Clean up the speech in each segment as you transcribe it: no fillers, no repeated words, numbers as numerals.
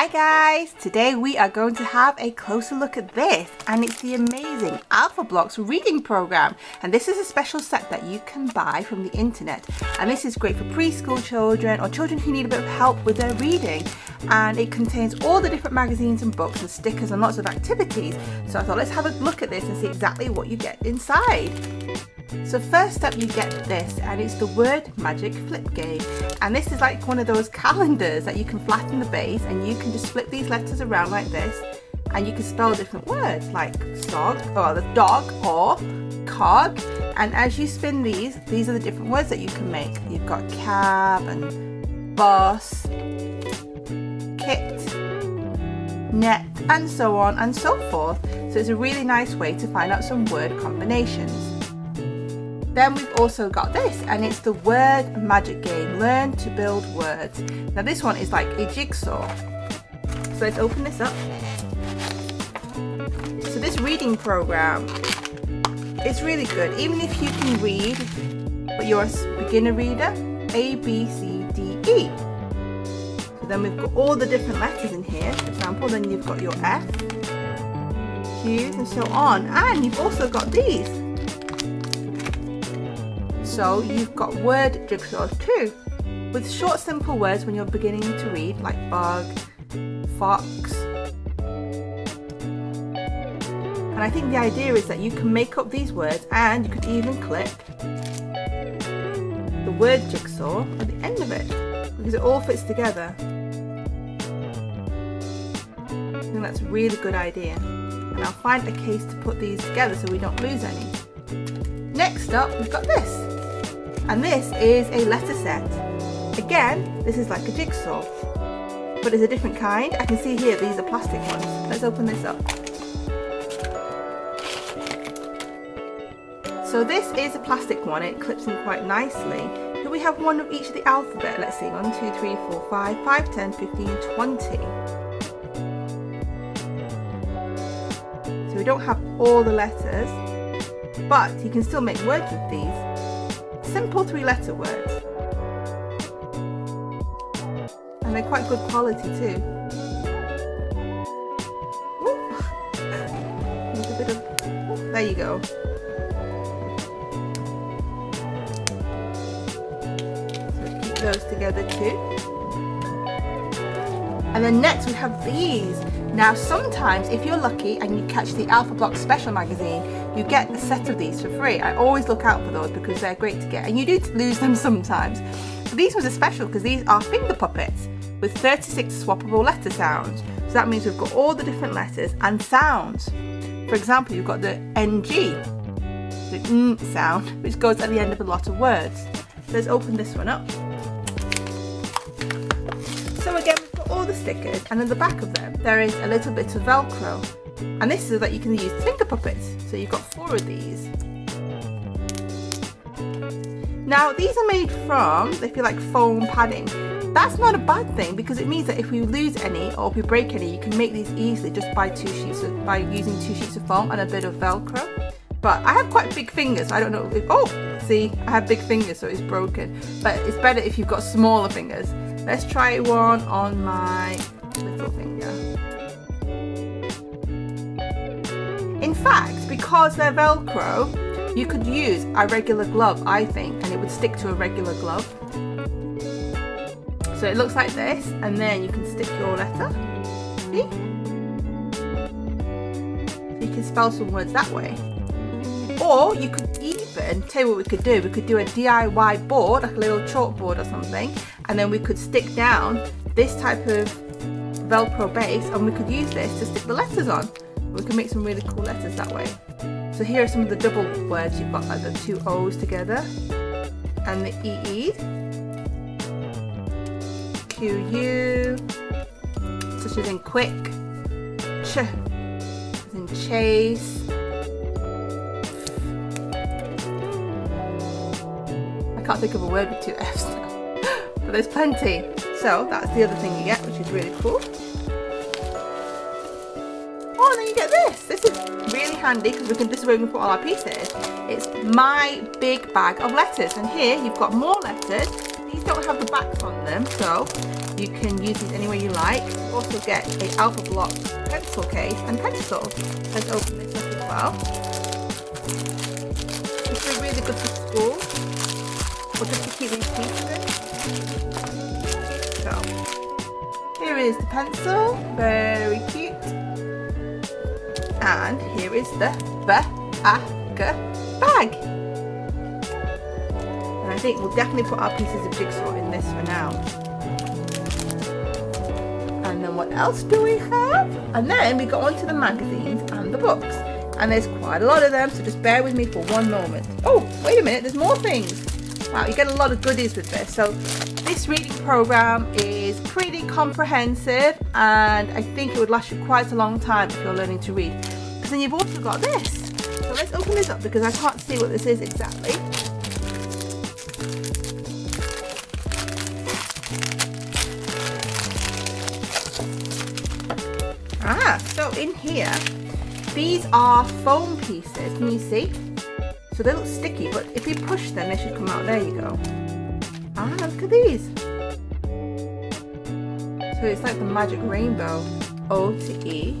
Hi guys, today we are going to have a closer look at this, and it's the amazing Alphablocks reading program. And this is a special set that you can buy from the internet, and this is great for preschool children or children who need a bit of help with their reading. And it contains all the different magazines and books and stickers and lots of activities, so I thought let's have a look at this and see exactly what you get inside. So first up you get this, and it's the Word Magic Flip Game, and this is like one of those calendars that you can flatten the base and you can just flip these letters around like this, and you can spell different words like sog or the dog or cog. And as you spin these are the different words that you can make. You've got cab and bus, kit, net, and so on and so forth. So it's a really nice way to find out some word combinations. Then we've also got this, and it's the Word Magic Game, Learn to Build Words. Now this one is like a jigsaw. So let's open this up. So this reading program is really good, even if you can read, but you're a beginner reader, A, B, C, D, E. So then we've got all the different letters in here, for example, then you've got your F, Q's and so on, and you've also got these. So you've got word jigsaws too, with short simple words when you're beginning to read, like bug, fox. And I think the idea is that you can make up these words, and you could even clip the word jigsaw at the end of it, because it all fits together. I think that's a really good idea. And I'll find a case to put these together so we don't lose any. Next up we've got this. And this is a letter set. Again, this is like a jigsaw, but it's a different kind. I can see here these are plastic ones. Let's open this up. So this is a plastic one. It clips in quite nicely. So we have one of each of the alphabet. Let's see, 1, 2, 3, 4, 5, 5, 10, 15, 20. So we don't have all the letters, but you can still make words with these. Simple three-letter words, and they're quite good quality too. There you go. So keep those together too. And then next we have these. Now sometimes if you're lucky and you catch the Alphablocks special magazine, you get a set of these for free. I always look out for those because they're great to get, and you do lose them sometimes. But these ones are special because these are finger puppets with 36 swappable letter sounds. So that means we've got all the different letters and sounds. For example, you've got the NG, the N sound, which goes at the end of a lot of words. So let's open this one up. So again, we've got all the stickers, and at the back of them there is a little bit of Velcro. And this is so that you can use finger puppets. So you've got 4 of these. Now these are made from, they feel like foam padding. That's not a bad thing, because it means that if we lose any or if we break any, you can make these easily just by using 2 sheets of foam and a bit of Velcro. But I have quite big fingers, so I don't know if, oh, see, I have big fingers, so it's broken. But it's better if you've got smaller fingers. Let's try one on my little finger. In fact, because they're Velcro, you could use a regular glove, I think, and it would stick to a regular glove. So it looks like this, and then you can stick your letter. See? So you can spell some words that way. Or you could even, tell you what we could do a DIY board, like a little chalkboard or something, and then we could stick down this type of Velcro base, and we could use this to stick the letters on. We can make some really cool letters that way. So here are some of the double words you've got, like the 2 O's together, and the EE, QU, such as in quick, CH, as in chase. I can't think of a word with 2 F's now, but there's plenty. So that's the other thing you get, which is really cool. This is really handy because this is where we can put all our pieces. It's my big bag of letters, and here you've got more letters These don't have the backs on them, so you can use these any way you like. You also get a Alphablocks pencil case and pencil. Let's open this up as well. This is really good for school, or just to keep these pieces. So here is the pencil, very cute. And here is the bag. And I think we'll definitely put our pieces of jigsaw in this for now. And then what else do we have? And then we go on to the magazines and the books. And there's quite a lot of them, so just bear with me for one moment. Oh, wait a minute, there's more things. Wow, you get a lot of goodies with this. So this reading program is pretty comprehensive, and I think it would last you quite a long time if you're learning to read. Because then you've also got this. So let's open this up because I can't see what this is exactly. Ah, so in here, these are foam pieces, can you see? So they look sticky, but if you push them, they should come out. There you go. Ah, look at these. So it's like the magic rainbow. O to E.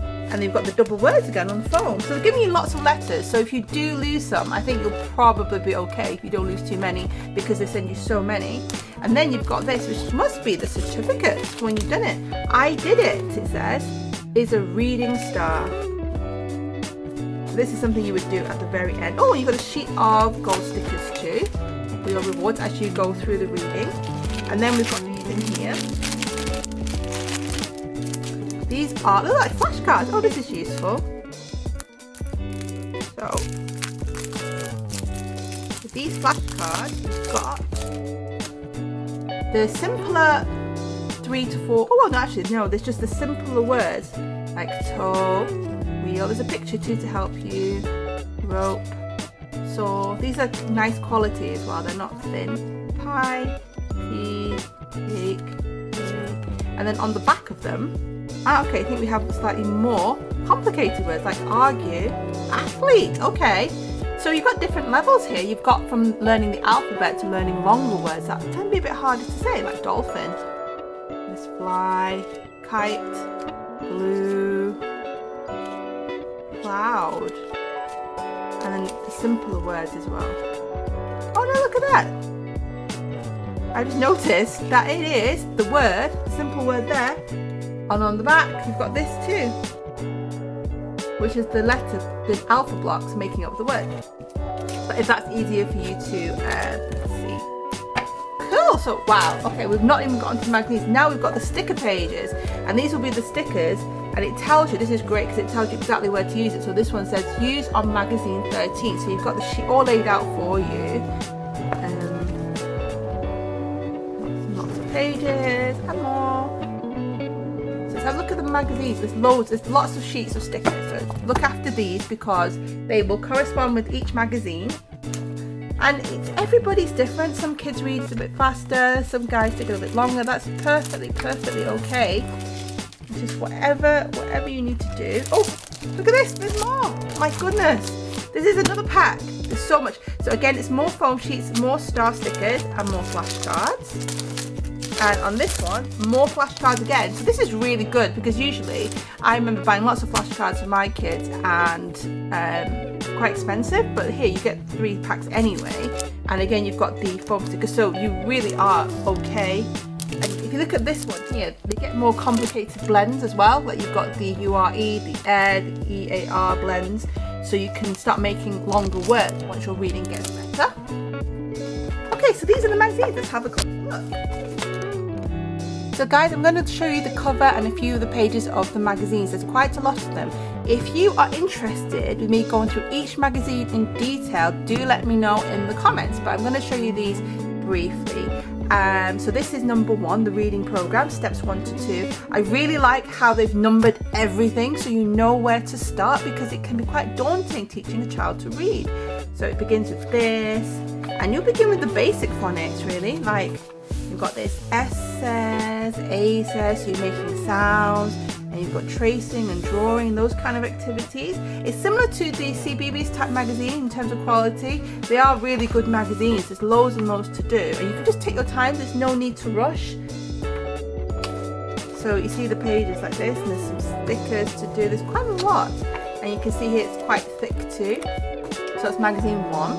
And they've got the double words again on foam. So they're giving you lots of letters. So if you do lose some, I think you'll probably be okay if you don't lose too many, because they send you so many. And then you've got this, which must be the certificate when you've done it. I did it, it says, is a reading star. So this is something you would do at the very end. Oh, you've got a sheet of gold stickers too, for your rewards as you go through the reading. And then we've got these in here. These are, they're like flashcards. Oh, this is useful. So, with these flashcards, you've got the simpler 3 to 4. Oh, well, no, actually, no, there's just the simpler words like toe, wheel. There's a picture too to help you. Rope, saw. These are nice quality as well, they're not thin. Pie, pea, cake, and then on the back of them, ah, okay, I think we have slightly more complicated words like argue, athlete, okay. So you've got different levels here. You've got from learning the alphabet to learning longer words that tend to be a bit harder to say, like dolphin. This fly, kite, blue, cloud. And then the simpler words as well. Oh no, look at that. I just noticed that it is the word, simple word there. And on the back, you've got this too, which is the letter, the alpha blocks making up the word. But if that's easier for you to see. Cool, so wow, okay, we've not even gotten to the magazines. Now we've got the sticker pages, and these will be the stickers, and it tells you, this is great because it tells you exactly where to use it. So this one says, use on magazine 13. So you've got the sheet all laid out for you. Lots of pages, and more. Now look at the magazines, there's lots of sheets of stickers, so look after these because they will correspond with each magazine. And it's, everybody's different, some kids read a bit faster, some guys take a little bit longer. That's perfectly okay. It's just whatever you need to do. Oh, look at this, there's more, my goodness. This is another pack, there's so much. So again, it's more foam sheets, more star stickers and more flashcards. And on this one, more flashcards again. So this is really good because usually I remember buying lots of flashcards for my kids and quite expensive, but here you get 3 packs anyway. And again, you've got the foam sticker, so you really are okay. And if you look at this one here, they get more complicated blends as well. Like you've got the URE, the AIR, the EAR blends. So you can start making longer words once your reading gets better. Okay, so these are the magazines. Let's have a close look. So guys, I'm going to show you the cover and a few of the pages of the magazines. There's quite a lot of them. If you are interested with me going through each magazine in detail, do let me know in the comments. But I'm going to show you these briefly. So this is number 1, the reading program, steps 1 to 2. I really like how they've numbered everything so you know where to start, because it can be quite daunting teaching a child to read. So it begins with this, and you'll begin with the basic phonics really, like you've got this S says, A says, so you're making sounds, and you've got tracing and drawing, those kind of activities. It's similar to the CBeebies type magazine in terms of quality. They are really good magazines, there's loads and loads to do, and you can just take your time, there's no need to rush. So you see the pages like this, and there's some stickers to do, there's quite a lot, and you can see here it's quite thick too. So that's magazine 1,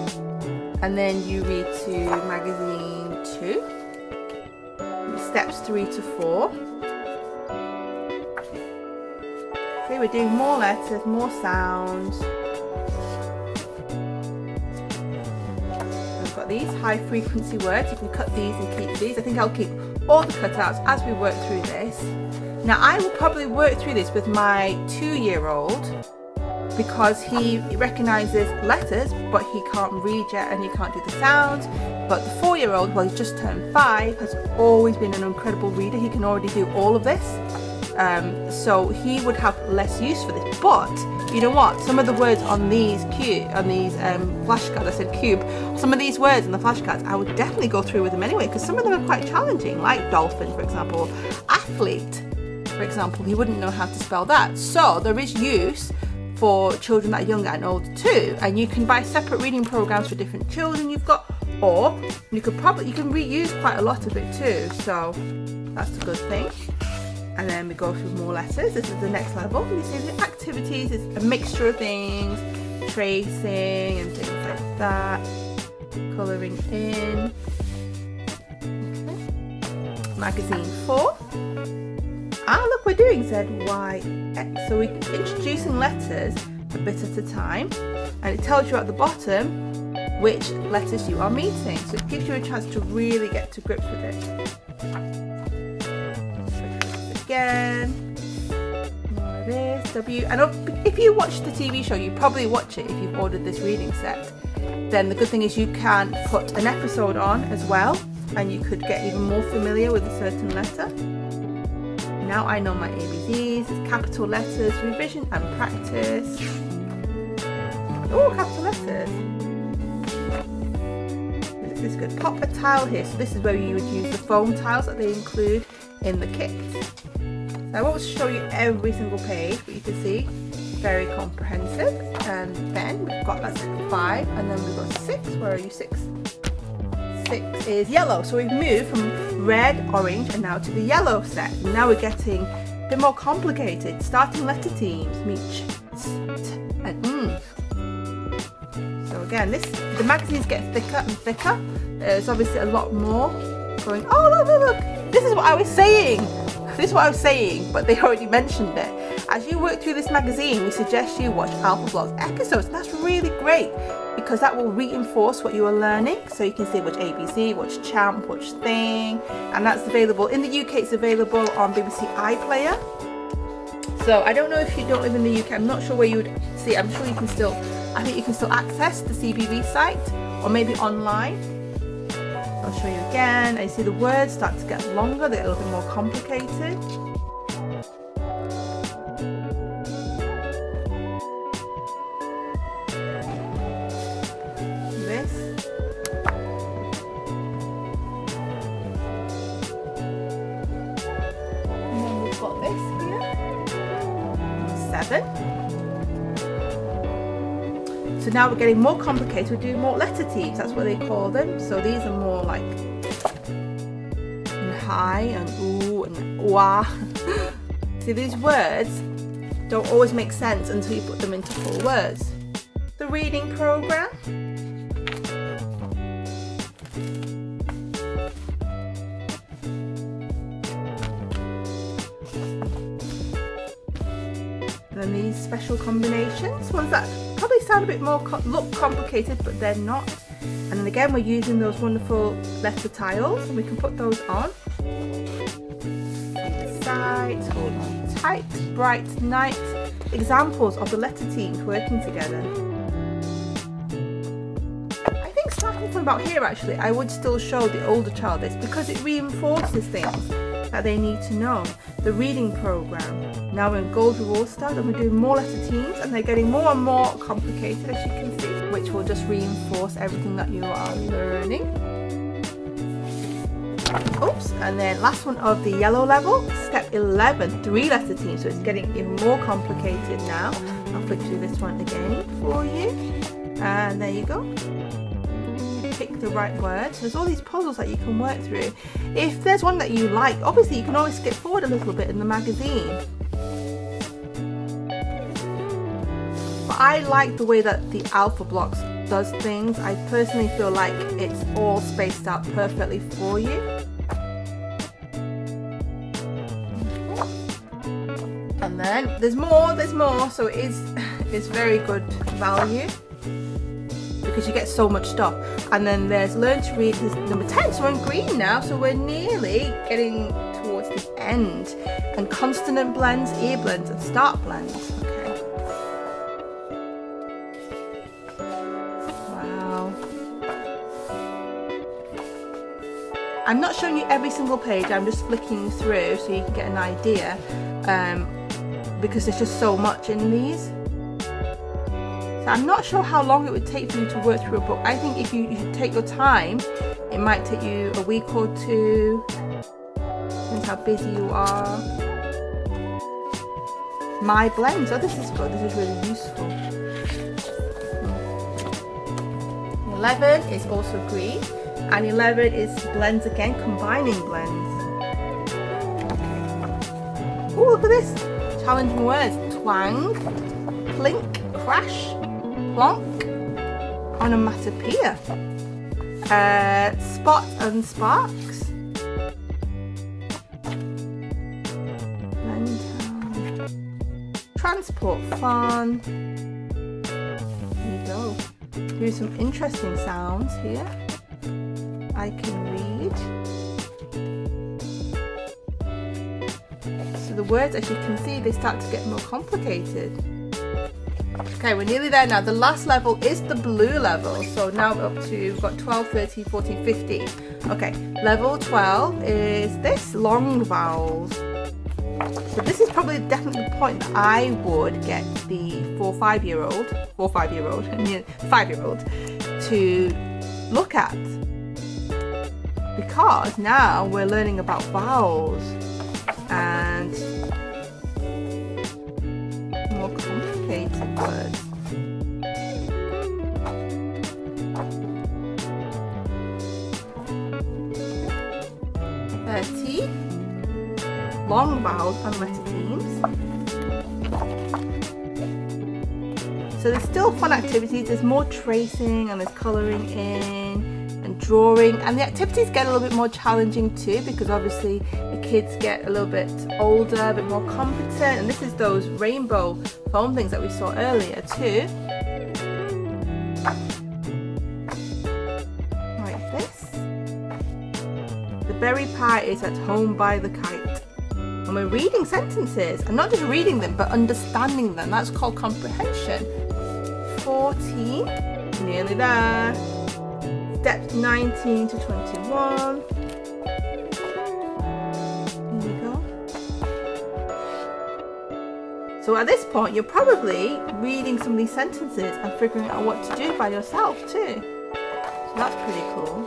and then you read to magazine 2, steps 3 to 4. Okay, we're doing more letters, more sounds. I've got these high frequency words, you can cut these and keep these. I think I'll keep all the cutouts as we work through this. Now I will probably work through this with my 2-year-old because he recognises letters but he can't read yet and he can't do the sounds. But the 4-year-old, well, he's just turned 5, has always been an incredible reader. He can already do all of this. So he would have less use for this, but you know what, some of the words on these flashcards, I said cube, some of these words in the flashcards I would definitely go through with them anyway, because some of them are quite challenging, like dolphin for example, athlete for example, he wouldn't know how to spell that. So there is use for children that are younger and older too, and you can buy separate reading programs for different children you've got, or you can reuse quite a lot of it too, so that's a good thing. And then we go through more letters. This is the next level. You see the activities, it's a mixture of things, tracing and things like that, colouring in. Okay. Magazine 4. Ah, look, we're doing Z, Y, X. So we're introducing letters a bit at a time, and it tells you at the bottom which letters you are meeting. So it gives you a chance to really get to grips with it. Again, more of this, W, and if you watch the TV show, you probably watch it if you've ordered this reading set. Then the good thing is you can put an episode on as well, and you could get even more familiar with a certain letter. Now I know my ABCs, it's capital letters, revision and practice. Oh, capital letters. This is good. Pop a tile here, so this is where you would use the foam tiles that they include in the kit. I won't show you every single page, but you can see very comprehensive. And then we've got, that's 5, and then we've got 6. Where are you? 6 is yellow. So we've moved from red, orange, and now to the yellow set. And now we're getting a bit more complicated. Starting letter teams, meet ch, t, and ng. So again, the magazines get thicker and thicker. There's obviously a lot more going. Oh, look, look, look! This is what I was saying. This is what I was saying, but they already mentioned it. As you work through this magazine, we suggest you watch Alphablocks episodes, and that's really great because that will reinforce what you are learning. So you can say watch ABC, watch Champ, watch Thing, and that's available in the UK. It's available on BBC iPlayer. So I don't know if you don't live in the UK. I'm not sure where you would see. I'm sure you can still. I think you can still access the CBeebies site, or maybe online. I'll show you again. I see the words start to get longer, they get a little bit more complicated. This. And then we've got this here. 7. So now we're getting more complicated, we're doing more letter teams, that's what they call them. So these are more like hi and ooh and wah. See, these words don't always make sense until you put them into full words. The reading program. Then these special combinations, ones that probably sound a bit more look complicated, but they're not. And again, we're using those wonderful letter tiles, and we can put those on. Sight, hold on tight, bright night. Examples of the letter teams working together. I think starting from about here, actually, I would still show the older child this because it reinforces things that they need to know. The reading program. Now we're in Gold Reward Star, and we're doing more letter teams, and they're getting more and more complicated, as you can see, which will just reinforce everything that you are learning. Oops. And then last one of the yellow level, step 11, 3-letter team. So it's getting even more complicated now. I'll flip through this one again for you. And there you go. Pick the right word. So there's all these puzzles that you can work through. If there's one that you like, obviously you can always skip forward a little bit in the magazine. But I like the way that the Alphablocks does things. I personally feel like it's all spaced out perfectly for you. And then there's more, so it's very good value, because you get so much stuff. And then there's learn to read, there's number 10, so we're in green now, so we're nearly getting towards the end. And consonant blends, ear blends and start blends. Okay. Wow. I'm not showing you every single page, I'm just flicking through so you can get an idea, because there's just so much in these. So I'm not sure how long it would take for you to work through a book. I think if you take your time, it might take you a week or two, depends how busy you are. My blends, oh this is good, this is really useful. 11 is also green, and 11 is blends again, combining blends. Oh look at this, challenging words, twang, plink, crash, plonk, onomatopoeia, spot and sparks, transport, fun. There you go. Here's some interesting sounds here. I can read. So the words, as you can see, they start to get more complicated. Okay, we're nearly there now. The last level is the blue level. So now we're up to, we've got 12, 13, 14, 15. Okay, level 12 is this, long vowels. So this is probably definitely the point that I would get the 5-year-old to look at. Because now we're learning about vowels and more complicated words. Long vowels and letter teams. So there's still fun activities, there's more tracing and there's colouring in and drawing, and the activities get a little bit more challenging too, because obviously the kids get a little bit older, a bit more competent, and this is those rainbow foam things that we saw earlier too. Like this. The berry pie is at home by the kite. And we're reading sentences, and not just reading them, but understanding them. That's called comprehension. 14, nearly there. Steps 19 to 21. There we go. So at this point, you're probably reading some of these sentences and figuring out what to do by yourself too. So that's pretty cool.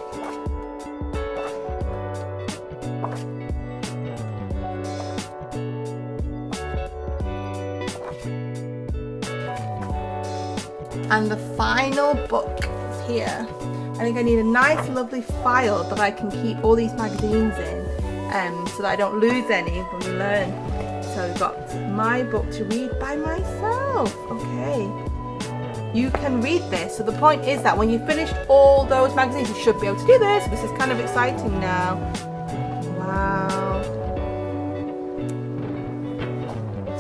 And the final book is here. I think I need a nice lovely file that I can keep all these magazines in, so that I don't lose any when we learn. So we've got my book to read by myself. Okay, you can read this. So the point is that when you've finished all those magazines, you should be able to do this. This is kind of exciting now.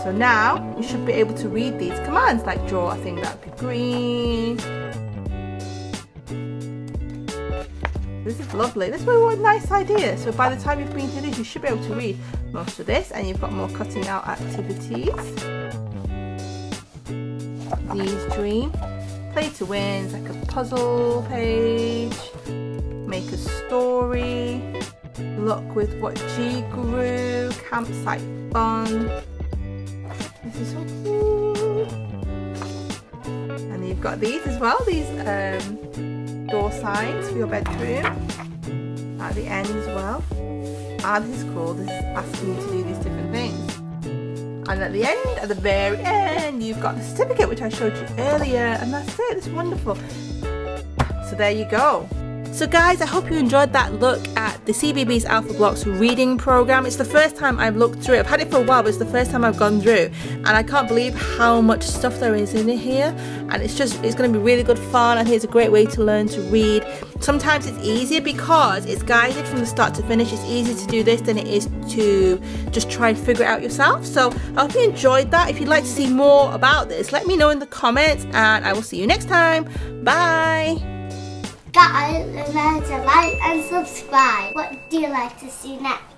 So now you should be able to read these commands, like draw. I think that'd be green. This is lovely. This is a nice idea. So by the time you've been through this, you should be able to read most of this, and you've got more cutting out activities. These dream, play to win, it's like a puzzle page, make a story, look with what G grew, campsite fun. This is so cool. And you've got these as well, these door signs for your bedroom. at the end as well. And this is cool, this is asking you to do these different things. And at the end, at the very end, you've got the certificate which I showed you earlier, and that's it, it's wonderful. So there you go. So guys, I hope you enjoyed that look at the CBeebies Alphablocks reading program. It's the first time I've looked through it. I've had it for a while, but it's the first time I've gone through. And I can't believe how much stuff there is in here. And it's just, it's going to be really good fun. I think it's a great way to learn to read. Sometimes it's easier because it's guided from the start to finish. It's easier to do this than it is to just try and figure it out yourself. So I hope you enjoyed that. If you'd like to see more about this, let me know in the comments, and I will see you next time. Bye! Guys, remember to like and subscribe. What do you like to see next?